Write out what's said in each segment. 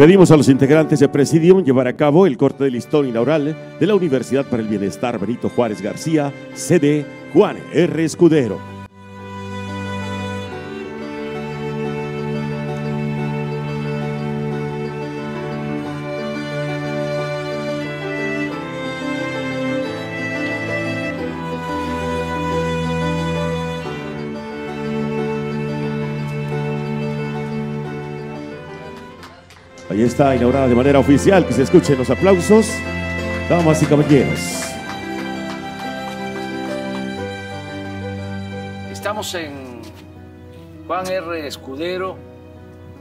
Pedimos a los integrantes de Presidium llevar a cabo el corte de listón inaugural de la Universidad para el Bienestar Benito Juárez García, sede Juan R. Escudero. Ahí está inaugurada de manera oficial, que se escuchen los aplausos, damas y caballeros. Estamos en Juan R. Escudero,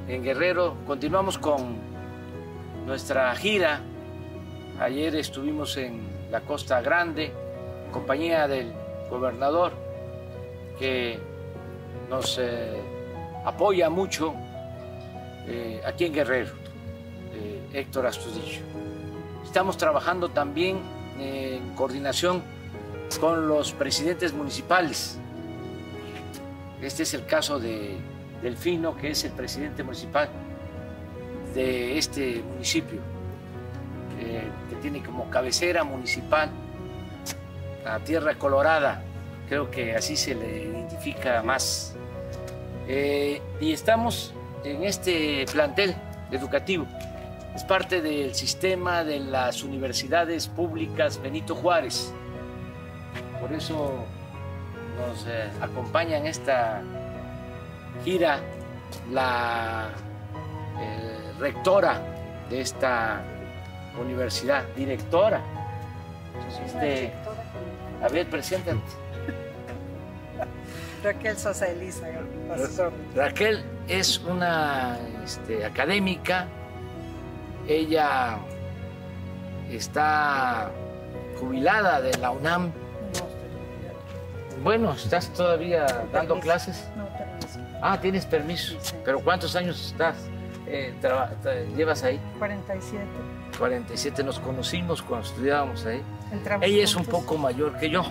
en Guerrero. Continuamos con nuestra gira. Ayer estuvimos en la Costa Grande, en compañía del gobernador, que nos apoya mucho aquí en Guerrero. Héctor Astudillo. Estamos trabajando también en coordinación con los presidentes municipales. Este es el caso de Delfino, que es el presidente municipal de este municipio, que tiene como cabecera municipal a Tierra Colorada, creo que así se le identifica más. Y estamos en este plantel educativo. Es parte del sistema de las universidades públicas Benito Juárez. Por eso nos acompaña en esta gira la rectora de esta universidad, directora. A ver, preséntate. Raquel Sosa Elisa. Raquel es una académica. Ella está jubilada de la UNAM. Bueno, ¿estás todavía dando clases? No, permiso. Ah, tienes permiso. ¿Pero cuántos años estás? ¿Llevas ahí? 47. 47. Nos conocimos cuando estudiábamos ahí. Ella es un poco mayor que yo.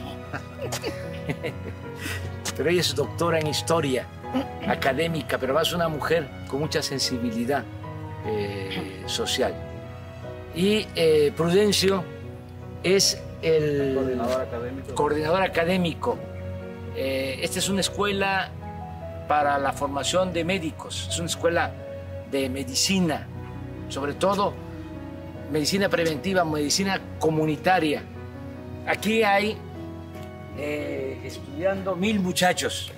Pero ella es doctora en historia académica, pero más una mujer con mucha sensibilidad social. Y Prudencio es el coordinador académico. Esta es una escuela para la formación de médicos, es una escuela de medicina, sobre todo medicina preventiva, medicina comunitaria. Aquí hay estudiando 1000 muchachos,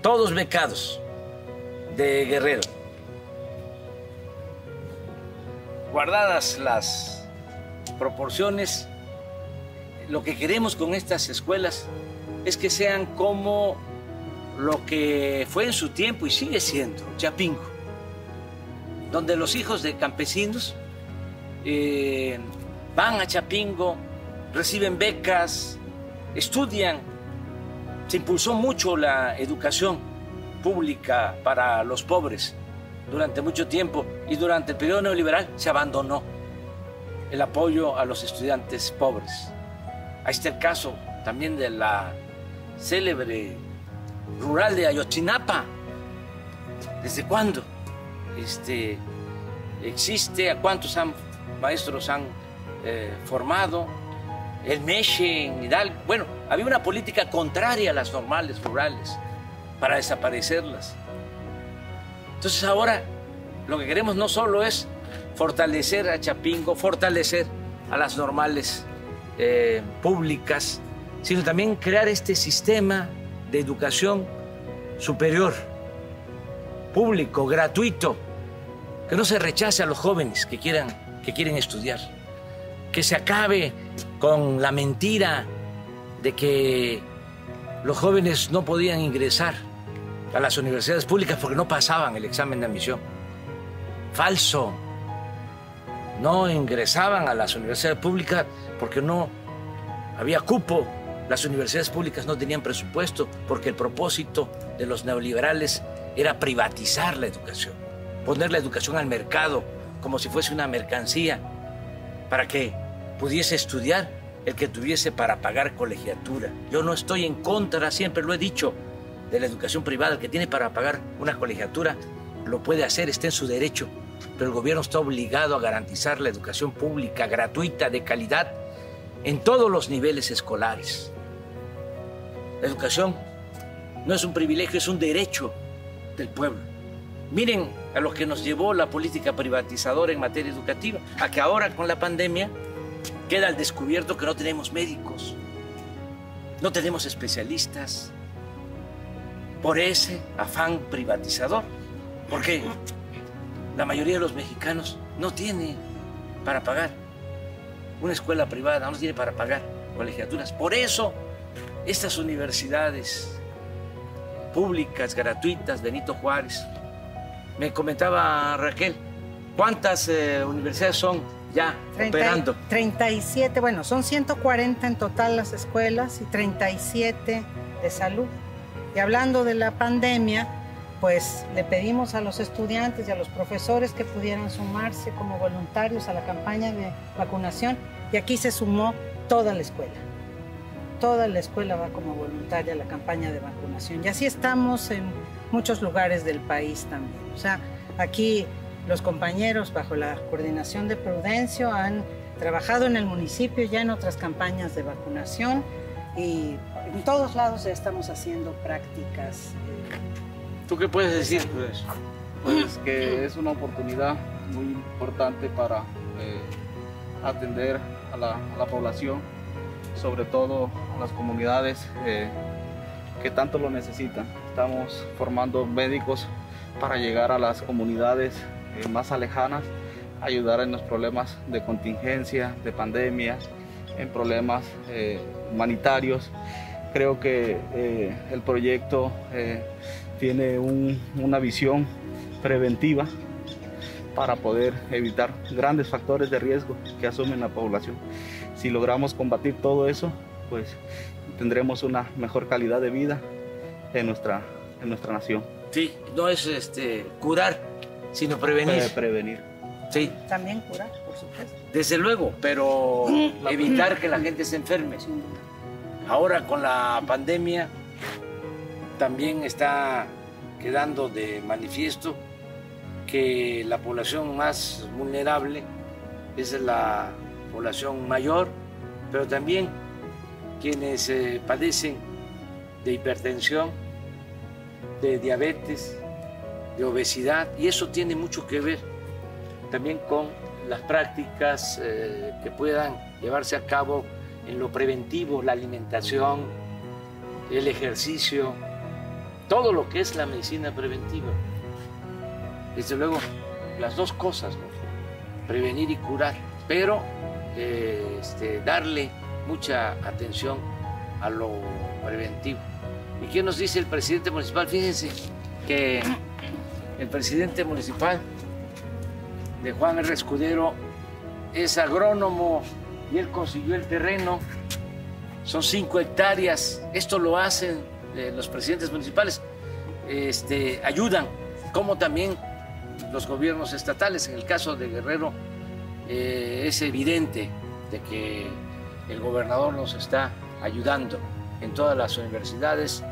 todos becados de Guerrero. Guardadas las proporciones, lo que queremos con estas escuelas es que sean como lo que fue en su tiempo y sigue siendo Chapingo, donde los hijos de campesinos van a Chapingo, reciben becas, estudian. Se impulsó mucho la educación pública para los pobres durante mucho tiempo, y durante el periodo neoliberal se abandonó el apoyo a los estudiantes pobres. Ahí está el caso también de la célebre rural de Ayotzinapa. ¿Desde cuándo existe? ¿A cuántos maestros han formado? El Meche en Hidalgo. Bueno, había una política contraria a las normales rurales para desaparecerlas. Entonces ahora lo que queremos no solo es fortalecer a Chapingo, fortalecer a las normales públicas, sino también crear este sistema de educación superior, público, gratuito, que no se rechace a los jóvenes que quieren estudiar, que se acabe con la mentira de que los jóvenes no podían ingresar a las universidades públicas porque no pasaban el examen de admisión. Falso. No ingresaban a las universidades públicas porque no había cupo. Las universidades públicas no tenían presupuesto porque el propósito de los neoliberales era privatizar la educación, poner la educación al mercado como si fuese una mercancía para que pudiese estudiar el que tuviese para pagar colegiatura. Yo no estoy en contra, siempre lo he dicho, de la educación privada. El que tiene para pagar una colegiatura lo puede hacer, está en su derecho, pero el gobierno está obligado a garantizar la educación pública, gratuita, de calidad, en todos los niveles escolares. La educación no es un privilegio, es un derecho del pueblo. Miren a lo que nos llevó la política privatizadora en materia educativa, a que ahora con la pandemia queda al descubierto que no tenemos médicos, no tenemos especialistas, por ese afán privatizador, porque la mayoría de los mexicanos no tiene para pagar una escuela privada, no tiene para pagar colegiaturas. Por eso estas universidades públicas, gratuitas, Benito Juárez, me comentaba Raquel, ¿cuántas universidades son ya operando? 37, bueno, son 140 en total las escuelas y 37 de salud. Y hablando de la pandemia, pues le pedimos a los estudiantes y a los profesores que pudieran sumarse como voluntarios a la campaña de vacunación. Y aquí se sumó toda la escuela. Toda la escuela va como voluntaria a la campaña de vacunación. Y así estamos en muchos lugares del país también. O sea, aquí los compañeros, bajo la coordinación de Prudencio, han trabajado en el municipio ya en otras campañas de vacunación. Y en todos lados ya estamos haciendo prácticas. ¿Tú qué puedes decir? Pues que es una oportunidad muy importante para atender a la población, sobre todo a las comunidades que tanto lo necesitan. Estamos formando médicos para llegar a las comunidades más lejanas, ayudar en los problemas de contingencia, de pandemias, en problemas humanitarios. Creo que el proyecto tiene una visión preventiva para poder evitar grandes factores de riesgo que asumen la población. Si logramos combatir todo eso, pues tendremos una mejor calidad de vida en nuestra nación. Sí, no es curar, sino prevenir. Prevenir. Sí. También curar, por supuesto. Desde luego, pero evitar que la gente se enferme. Ahora con la pandemia también está quedando de manifiesto que la población más vulnerable es la población mayor, pero también quienes padecen de hipertensión, de diabetes, de obesidad, y eso tiene mucho que ver también con las prácticas que puedan llevarse a cabo en lo preventivo, la alimentación, el ejercicio, todo lo que es la medicina preventiva. Desde luego, las dos cosas, ¿no? Prevenir y curar, pero darle mucha atención a lo preventivo. ¿Y qué nos dice el presidente municipal? Fíjense que el presidente municipal de Juan R. Escudero es agrónomo y él consiguió el terreno, son 5 hectáreas. Esto lo hacen los presidentes municipales, ayudan, como también los gobiernos estatales. En el caso de Guerrero es evidente de que el gobernador nos está ayudando en todas las universidades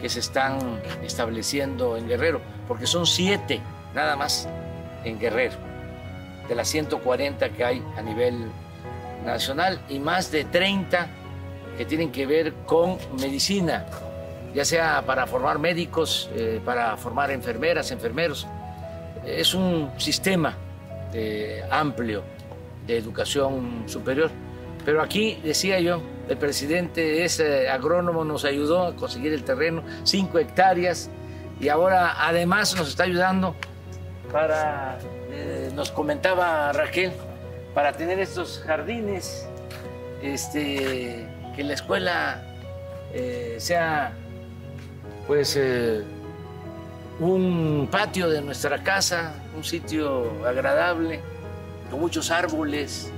que se están estableciendo en Guerrero, porque son 7 nada más en Guerrero, de las 140 que hay a nivel nacional, y más de 30 que tienen que ver con medicina, ya sea para formar médicos, para formar enfermeras, enfermeros. Es un sistema amplio de educación superior. Pero aquí, decía yo, el presidente es agrónomo, nos ayudó a conseguir el terreno, 5 hectáreas, y ahora además nos está ayudando para, nos comentaba Raquel, para tener estos jardines, que la escuela sea pues un patio de nuestra casa, un sitio agradable, con muchos árboles,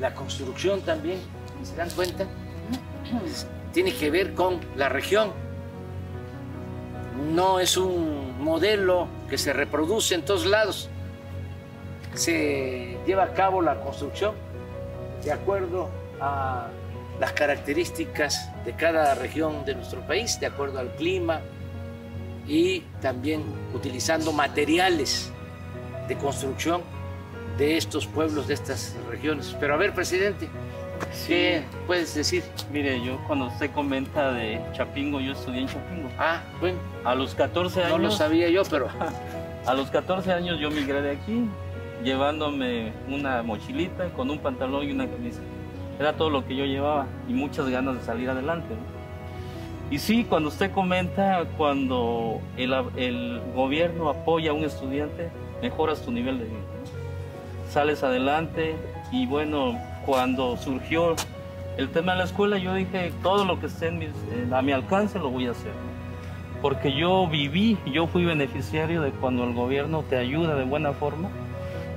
la construcción también, ¿se dan cuenta? Tiene que ver con la región, no es un modelo que se reproduce en todos lados. Se lleva a cabo la construcción de acuerdo a las características de cada región de nuestro país, de acuerdo al clima, y también utilizando materiales de construcción de estos pueblos, de estas regiones. Pero a ver, presidente, ¿qué puedes decir? Mire, yo cuando usted comenta de Chapingo, yo estudié en Chapingo. Ah, bueno. A los 14 años... No lo sabía yo, pero... A los 14 años yo migré de aquí, llevándome una mochilita con un pantalón y una camisa. Era todo lo que yo llevaba y muchas ganas de salir adelante, ¿no? Y sí, cuando usted comenta, cuando el gobierno apoya a un estudiante, mejoras tu nivel de vida, ¿no? Sales adelante y bueno, cuando surgió el tema de la escuela, yo dije, todo lo que esté a mi alcance lo voy a hacer, ¿no? Porque yo fui beneficiario de cuando el gobierno te ayuda de buena forma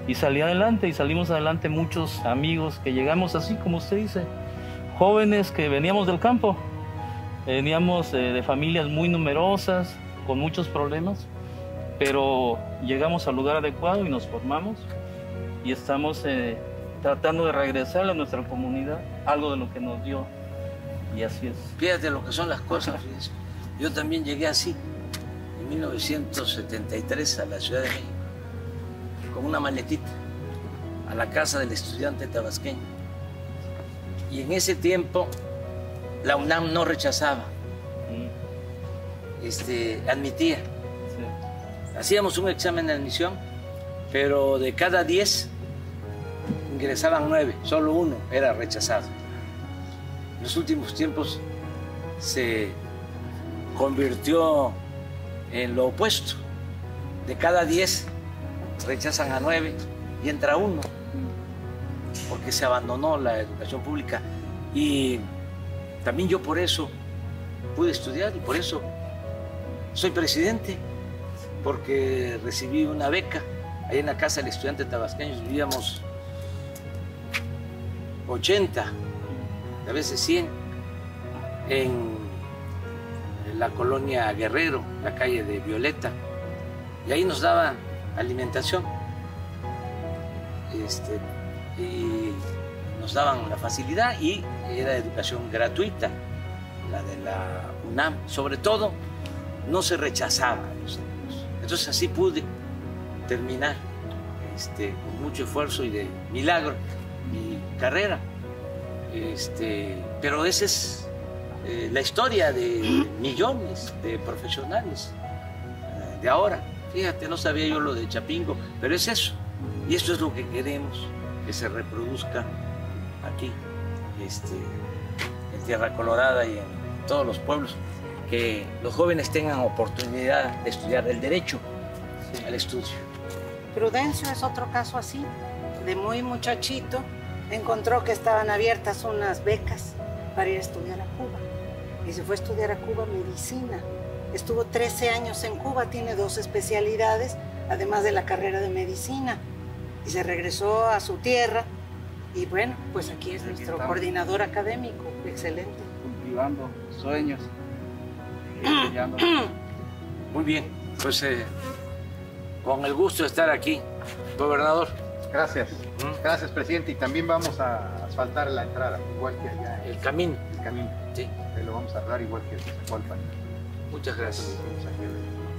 y salí adelante, y salimos adelante muchos amigos que llegamos así, como usted dice, jóvenes que veníamos del campo. Veníamos de familias muy numerosas, con muchos problemas, pero llegamos al lugar adecuado y nos formamos y estamos tratando de regresar a nuestra comunidad algo de lo que nos dio, y así es. Fíjate lo que son las cosas, fíjate. Yo también llegué así, en 1973, a la Ciudad de México, con una maletita, a la casa del estudiante tabasqueño. Y en ese tiempo, la UNAM no rechazaba, admitía. Sí. Hacíamos un examen de admisión, pero de cada 10 ingresaban 9, solo uno era rechazado. En los últimos tiempos se convirtió en lo opuesto. De cada 10 rechazan a 9 y entra uno, porque se abandonó la educación pública. Y también yo por eso pude estudiar y por eso soy presidente, porque recibí una beca. Ahí en la casa del estudiante tabasqueño vivíamos 80, a veces 100, en la colonia Guerrero, la calle de Violeta. Y ahí nos daba alimentación y nos daban la facilidad, y era educación gratuita, la de la UNAM. Sobre todo, no se rechazaba a los alumnos. Entonces así pude terminar con mucho esfuerzo y de milagro mi carrera. Pero esa es la historia de millones de profesionales de ahora. Fíjate, no sabía yo lo de Chapingo, pero es eso. Y esto es lo que queremos, que se reproduzca aquí, en Tierra Colorada y en todos los pueblos, que los jóvenes tengan oportunidad de estudiar el derecho al estudio. Prudencio es otro caso así, de muy muchachito, encontró que estaban abiertas unas becas para ir a estudiar a Cuba, y se fue a estudiar a Cuba medicina. Estuvo 13 años en Cuba, tiene 2 especialidades, además de la carrera de medicina, y se regresó a su tierra. Y bueno, pues aquí es nuestro coordinador académico, excelente. Cultivando sueños. Muy bien, pues con el gusto de estar aquí, gobernador. Gracias, gracias, presidente. Y también vamos a asfaltar la entrada, igual que allá. El camino. El camino, sí. Lo vamos a dar igual que el Zacualpan. Muchas gracias.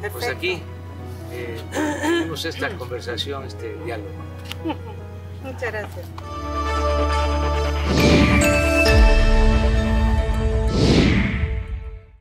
Perfecto. Pues aquí tuvimos esta conversación, este diálogo. Muchas gracias.